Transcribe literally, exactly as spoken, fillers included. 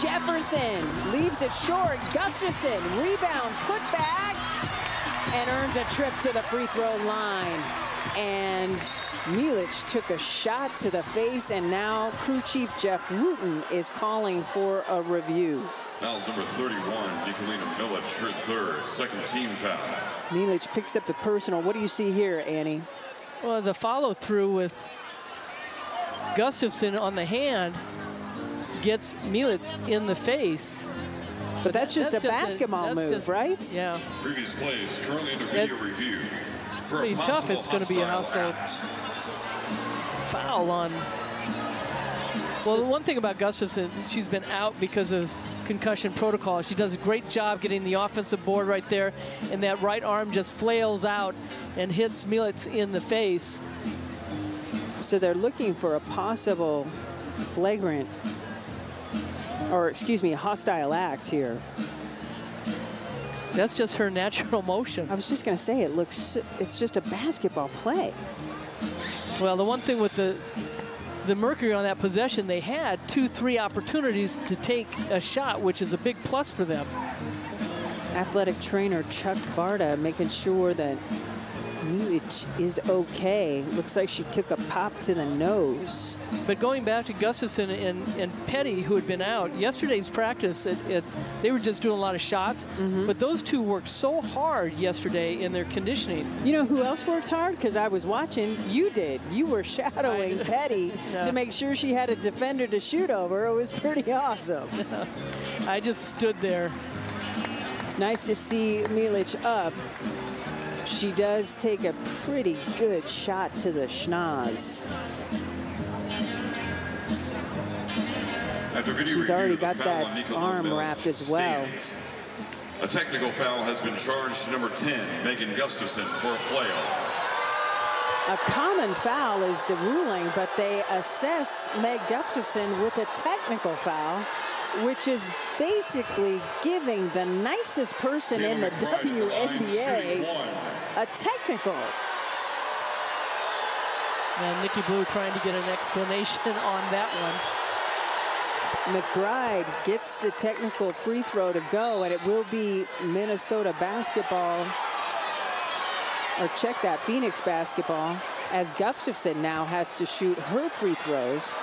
Jefferson leaves it short. Gustafson rebound, put back, and earns a trip to the free throw line. And Milić took a shot to the face, and now crew chief Jeff Wooten is calling for a review. Foul's number thirty-one, Nikolina Milić, her third, second team foul. Milić picks up the personal. What do you see here, Annie? Well, the follow through with Gustafson on the hand gets Milić in the face. But, but that's, that's just that's a basketball just a, move, just, right? Yeah. Previous plays currently under video that, review. It's pretty tough. It's going to be a hostile foul on. Well, the one thing about Gustafson, she's been out because of concussion protocol. She does a great job getting the offensive board right there, and that right arm just flails out and hits Milić in the face. So they're looking for a possible flagrant, or excuse me, hostile act here. That's just her natural motion. I was just going to say, it looks, it's just a basketball play. Well, the one thing with the the Mercury on that possession, they had two, three opportunities to take a shot, which is a big plus for them. Athletic trainer Chuck Barta making sure that Milić is okay. Looks like she took a pop to the nose. But going back to Gustafson and, and Petty, who had been out, yesterday's practice, it, it, they were just doing a lot of shots. Mm-hmm. But those two worked so hard yesterday in their conditioning. You know who else worked hard? Because I was watching. You did. You were shadowing Petty yeah. to make sure she had a defender to shoot over. It was pretty awesome. I just stood there. Nice to see Milić up. She does take a pretty good shot to the schnoz. After video She's already got that arm wrapped as well. A technical foul has been charged to number ten, Megan Gustafson, for a flail. A common foul is the ruling, but they assess Meg Gustafson with a technical foul, which is basically giving the nicest person in the W N B A a technical. And Nikki Blue trying to get an explanation on that one. McBride gets the technical free throw to go, and it will be Minnesota basketball, or check that, Phoenix basketball, as Gustafson now has to shoot her free throws.